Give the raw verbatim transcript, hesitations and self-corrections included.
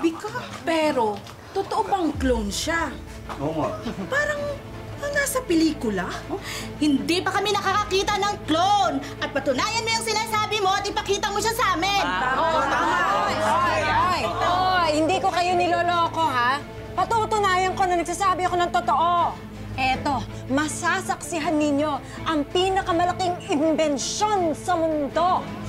nagsabi ka. Pero, totoo bang clone siya? Oo nga. Parang nasa pelikula. Huh? Hindi pa kami nakakakita ng clone. At patunayan mo yung sinasabi mo at ipakita mo siya sa amin. Oo, tama. Oy, hindi ko kayo niloloko, ha? Patutunayan ko na nagsasabi ako ng totoo. Eto, masasaksihan ninyo ang pinakamalaking imbensyon sa mundo.